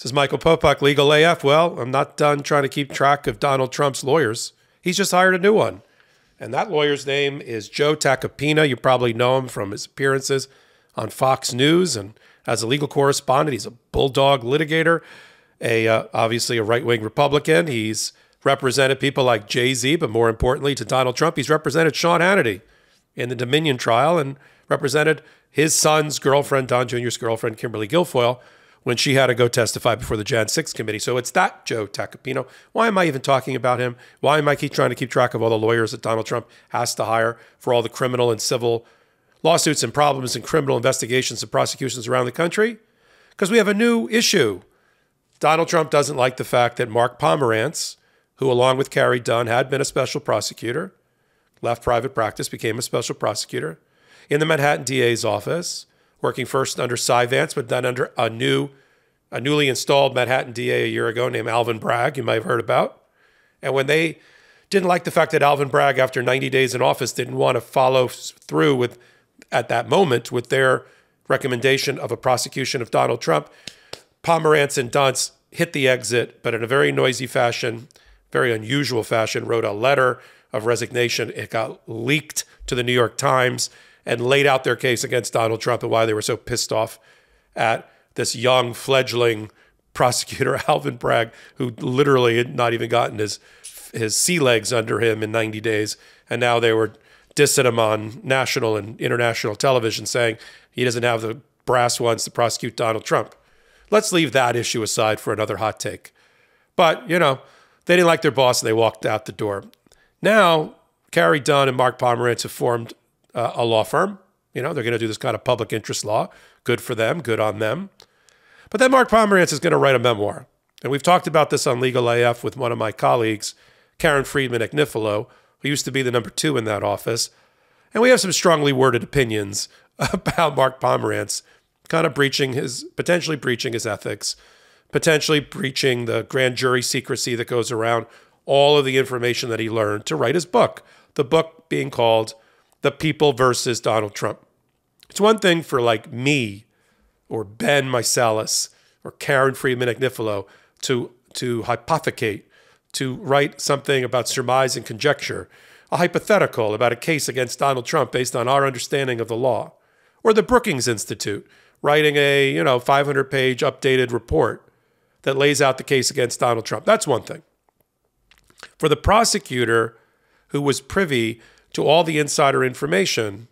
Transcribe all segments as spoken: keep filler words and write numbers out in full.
Says Michael Popak, Legal A F, well, I'm not done trying to keep track of Donald Trump's lawyers. He's just hired a new one. And that lawyer's name is Joe Tacopina. You probably know him from his appearances on Fox News and as a legal correspondent. He's a bulldog litigator, a uh, obviously a right-wing Republican. He's represented people like Jay-Z, but more importantly to Donald Trump, he's represented Sean Hannity in the Dominion trial and represented his son's girlfriend, Don Junior's girlfriend, Kimberly Guilfoyle, when she had to go testify before the January sixth committee. So it's that Joe Tacopina. Why am I even talking about him? Why am I keep trying to keep track of all the lawyers that Donald Trump has to hire for all the criminal and civil lawsuits and problems and criminal investigations and prosecutions around the country? Because we have a new issue. Donald Trump doesn't like the fact that Mark Pomerantz, who along with Carey Dunne had been a special prosecutor, left private practice, became a special prosecutor in the Manhattan D A's office, working first under Cy Vance, but then under a new, a newly installed Manhattan D A a year ago named Alvin Bragg, you might have heard about. And when they didn't like the fact that Alvin Bragg, after ninety days in office, didn't want to follow through with, at that moment, with their recommendation of a prosecution of Donald Trump, Pomerantz and Dunne hit the exit, but in a very noisy fashion, very unusual fashion, wrote a letter of resignation. It got leaked to the New York Times and laid out their case against Donald Trump and why they were so pissed off at this young fledgling prosecutor, Alvin Bragg, who literally had not even gotten his his sea legs under him in ninety days. And now they were dissing him on national and international television, saying he doesn't have the brass ones to prosecute Donald Trump. Let's leave that issue aside for another hot take. But, you know, they didn't like their boss and they walked out the door. Now, Carey Dunne and Mark Pomerantz have formed Uh, a law firm. You know, they're going to do this kind of public interest law. Good for them. Good on them. But then Mark Pomerantz is going to write a memoir. And we've talked about this on Legal A F with one of my colleagues, Karen Friedman Agnifilo, who used to be the number two in that office. And we have some strongly worded opinions about Mark Pomerantz kind of breaching his, potentially breaching his ethics, potentially breaching the grand jury secrecy that goes around all of the information that he learned to write his book, the book being called The People versus Donald Trump. It's one thing for like me or Ben Meiselas or Karen Friedman Agnifilo to, to hypothecate, to write something about surmise and conjecture, a hypothetical about a case against Donald Trump based on our understanding of the law, or the Brookings Institute writing a, you know, five hundred page updated report that lays out the case against Donald Trump. That's one thing. For the prosecutor who was privy to all the insider information,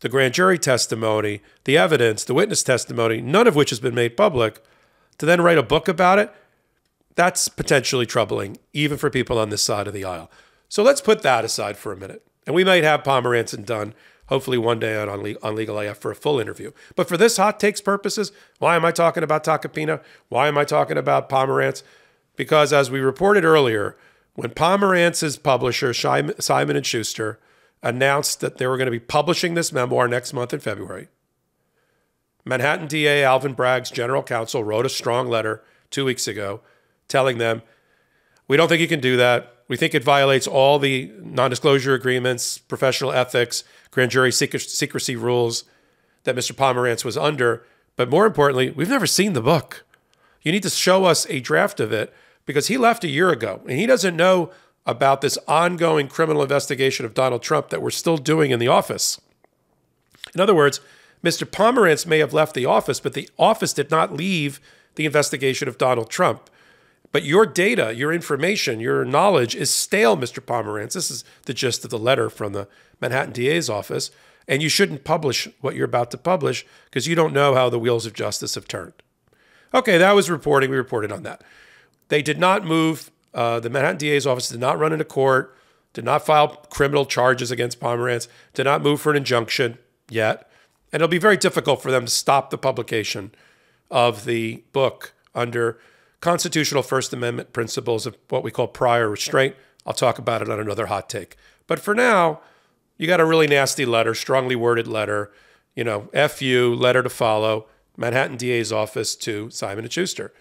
the grand jury testimony, the evidence, the witness testimony, none of which has been made public, to then write a book about it, that's potentially troubling, even for people on this side of the aisle. So let's put that aside for a minute. And we might have Pomerantz and Dunne, hopefully one day on, on Legal A F for a full interview. But for this hot takes purposes, why am I talking about Tacopina? Why am I talking about Pomerantz? Because as we reported earlier, when Pomerantz's publisher, Simon and Schuster, announced that they were going to be publishing this memoir next month in February, Manhattan D A Alvin Bragg's general counsel wrote a strong letter two weeks ago telling them, we don't think you can do that. We think it violates all the non-disclosure agreements, professional ethics, grand jury secrecy rules that Mister Pomerantz was under. But more importantly, we've never seen the book. You need to show us a draft of it because he left a year ago and he doesn't know about this ongoing criminal investigation of Donald Trump that we're still doing in the office. In other words, Mister Pomerantz may have left the office, but the office did not leave the investigation of Donald Trump. But your data, your information, your knowledge is stale, Mister Pomerantz. This is the gist of the letter from the Manhattan D A's office. And you shouldn't publish what you're about to publish because you don't know how the wheels of justice have turned. Okay, that was reporting. We reported on that. They did not move... Uh, the Manhattan D A's office did not run into court, did not file criminal charges against Pomerantz, did not move for an injunction yet. And it'll be very difficult for them to stop the publication of the book under constitutional First Amendment principles of what we call prior restraint. I'll talk about it on another hot take. But for now, you got a really nasty letter, strongly worded letter, you know, F you, letter to follow, Manhattan D A's office to Simon and Schuster.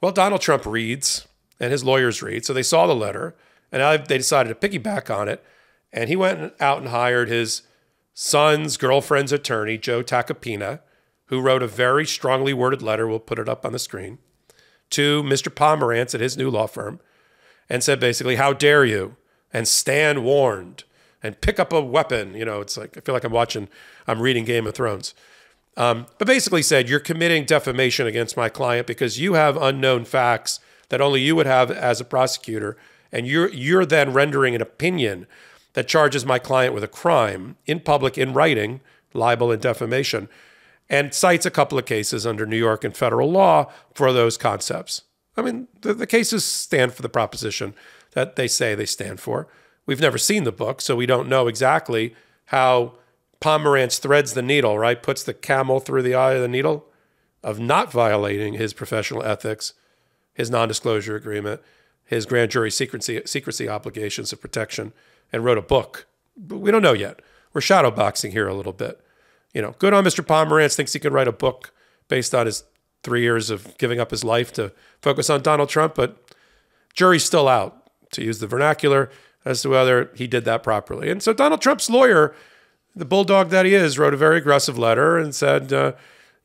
Well, Donald Trump reads... and his lawyers read. So they saw the letter, and they decided to piggyback on it. And he went out and hired his son's girlfriend's attorney, Joe Tacopina, who wrote a very strongly worded letter. We'll put it up on the screen. to Mister Pomerantz at his new law firm and said, basically, how dare you? And stand warned and pick up a weapon. You know, it's like, I feel like I'm watching, I'm reading Game of Thrones. Um, but basically said, you're committing defamation against my client because you have unknown facts that only you would have as a prosecutor. And you're, you're then rendering an opinion that charges my client with a crime in public, in writing, libel and defamation, and cites a couple of cases under New York and federal law for those concepts. I mean, the, the cases stand for the proposition that they say they stand for. We've never seen the book, so we don't know exactly how Pomerantz threads the needle, right? Puts the camel through the eye of the needle of not violating his professional ethics, his non-disclosure agreement, his grand jury secrecy, secrecy obligations of protection, and wrote a book. But we don't know yet. We're shadowboxing here a little bit. You know, good on Mister Pomerantz, thinks he could write a book based on his three years of giving up his life to focus on Donald Trump, but jury's still out, to use the vernacular, as to whether he did that properly. And so Donald Trump's lawyer, the bulldog that he is, wrote a very aggressive letter and said, uh,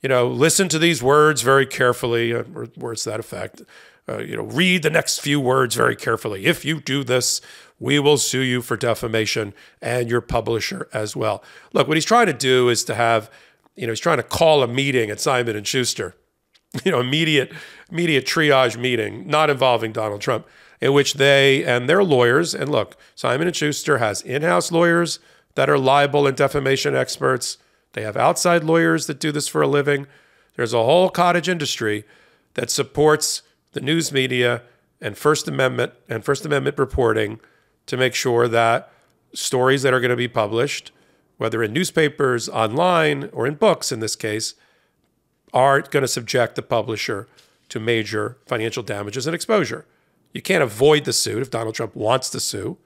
you know, listen to these words very carefully, uh, or words to that effect. Uh, you know, read the next few words very carefully. If you do this, we will sue you for defamation and your publisher as well. Look, what he's trying to do is to have, you know, he's trying to call a meeting at Simon and Schuster, you know, immediate, immediate triage meeting, not involving Donald Trump, in which they and their lawyers, and look, Simon and Schuster has in-house lawyers that are libel and defamation experts. They have outside lawyers that do this for a living. There's a whole cottage industry that supports the news media and First Amendment and First Amendment reporting to make sure that stories that are going to be published, whether in newspapers, online, or in books in this case, aren't going to subject the publisher to major financial damages and exposure. You can't avoid the suit. If Donald Trump wants to sue,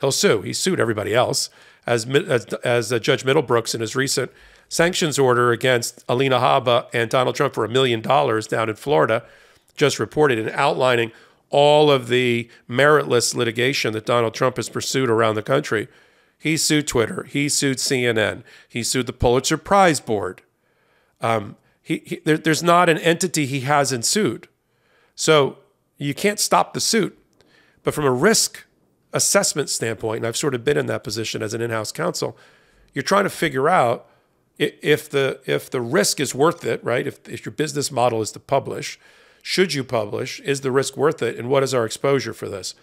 he'll sue. He sued everybody else. As, as, as uh, Judge Middlebrooks in his recent sanctions order against Alina Habba and Donald Trump for a million dollars down in Florida, just reported and outlining all of the meritless litigation that Donald Trump has pursued around the country. He sued Twitter. He sued C N N. He sued the Pulitzer Prize Board. Um, he, he, there, there's not an entity he hasn't sued. So you can't stop the suit. But from a risk assessment standpoint, and I've sort of been in that position as an in-house counsel, you're trying to figure out if the, if the risk is worth it, right? If, if your business model is to publish, should you publish? Is the risk worth it? And what is our exposure for this?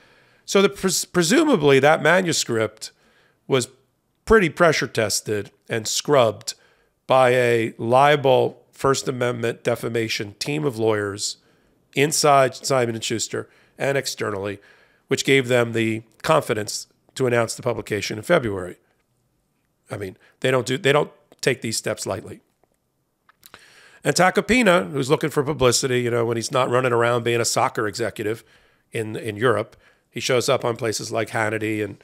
So the, pres presumably that manuscript was pretty pressure tested and scrubbed by a libel First Amendment defamation team of lawyers inside Simon and Schuster and externally, which gave them the confidence to announce the publication in February. I mean, they don't do they don't take these steps lightly. And Tacopina, who's looking for publicity, you know, when he's not running around being a soccer executive in, in Europe, he shows up on places like Hannity and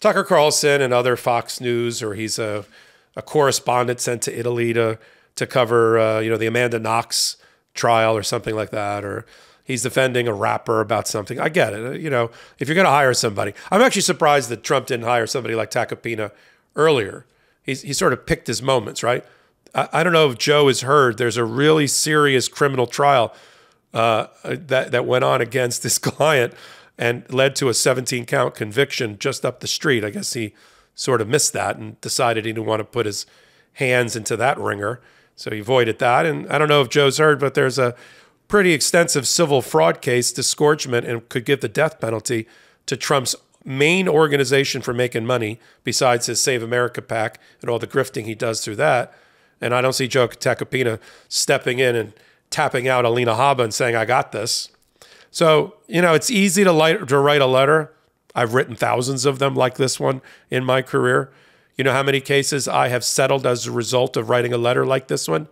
Tucker Carlson and other Fox News, or he's a, a correspondent sent to Italy to, to cover, uh, you know, the Amanda Knox trial or something like that, or he's defending a rapper about something. I get it. You know, if you're going to hire somebody, I'm actually surprised that Trump didn't hire somebody like Tacopina earlier. He's, he sort of picked his moments, right? I don't know if Joe has heard, there's a really serious criminal trial uh, that, that went on against this client and led to a seventeen count conviction just up the street. I guess he sort of missed that and decided he didn't want to put his hands into that ringer. So he avoided that. And I don't know if Joe's heard, but there's a pretty extensive civil fraud case, disgorgement, and could give the death penalty to Trump's main organization for making money, besides his Save America PAC and all the grifting he does through that. And I don't see Joe Tacopina stepping in and tapping out Alina Habba and saying, I got this. So, you know, it's easy to, light, to write a letter. I've written thousands of them like this one in my career. You know how many cases I have settled as a result of writing a letter like this one?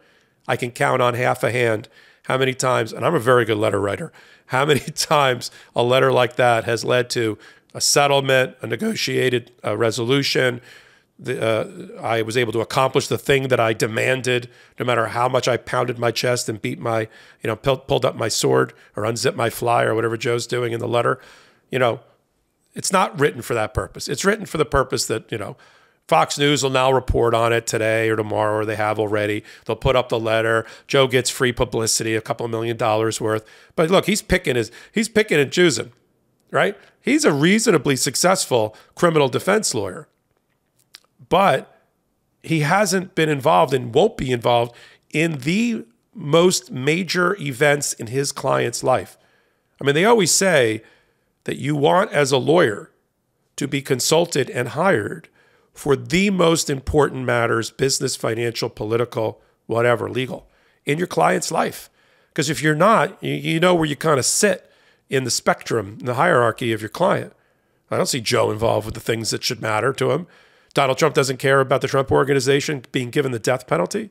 I can count on half a hand how many times, and I'm a very good letter writer, how many times a letter like that has led to a settlement, a negotiated uh, resolution. The, uh, I was able to accomplish the thing that I demanded, no matter how much I pounded my chest and beat my, you know, pulled up my sword or unzipped my fly or whatever Joe's doing in the letter. You know, it's not written for that purpose. It's written for the purpose that, you know, Fox News will now report on it today or tomorrow, or they have already. They'll put up the letter. Joe gets free publicity, a couple of million dollars worth. But look, he's picking his, he's picking and choosing, right? He's a reasonably successful criminal defense lawyer, but he hasn't been involved and won't be involved in the most major events in his client's life. I mean, they always say that you want, as a lawyer, to be consulted and hired for the most important matters, business, financial, political, whatever, legal, in your client's life. Because if you're not, you, you know where you kind of sit in the spectrum, in the hierarchy of your client. I don't see Joe involved with the things that should matter to him. Donald Trump doesn't care about the Trump Organization being given the death penalty.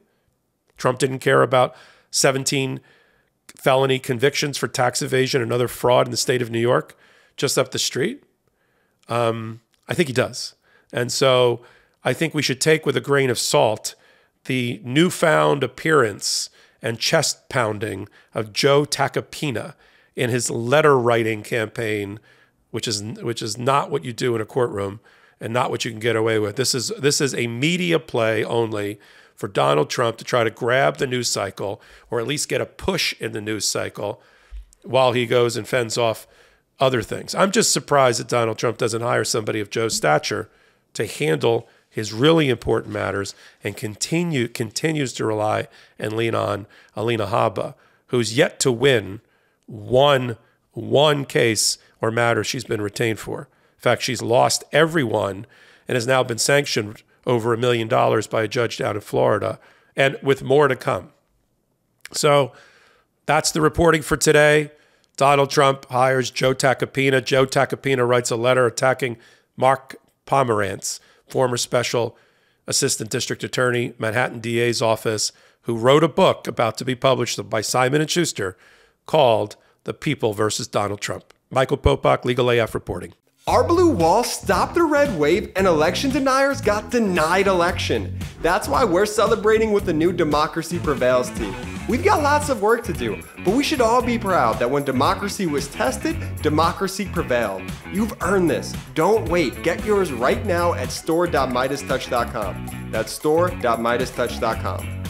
Trump didn't care about seventeen felony convictions for tax evasion and other fraud in the state of New York, just up the street. Um, I think he does. And so I think we should take with a grain of salt the newfound appearance and chest pounding of Joe Tacopina in his letter writing campaign, which is which is not what you do in a courtroom and not what you can get away with. This is this is a media play only for Donald Trump to try to grab the news cycle, or at least get a push in the news cycle, while he goes and fends off other things. I'm just surprised that Donald Trump doesn't hire somebody of Joe's stature to handle his really important matters, and continue continues to rely and lean on Alina Habba, who's yet to win one, one case or matter she's been retained for. In fact, she's lost every one and has now been sanctioned over a million dollars by a judge down in Florida, and with more to come. So that's the reporting for today. Donald Trump hires Joe Tacopina. Joe Tacopina writes a letter attacking Mark Pomerantz, former special assistant district attorney, Manhattan D A's office, who wrote a book about to be published by Simon and Schuster called The People v Donald Trump. Michael Popak, Legal A F reporting. Our blue wall stopped the red wave, and election deniers got denied election. That's why we're celebrating with the new Democracy Prevails team. We've got lots of work to do, but we should all be proud that when democracy was tested, democracy prevailed. You've earned this. Don't wait. Get yours right now at store dot midas touch dot com. That's store dot midas touch dot com.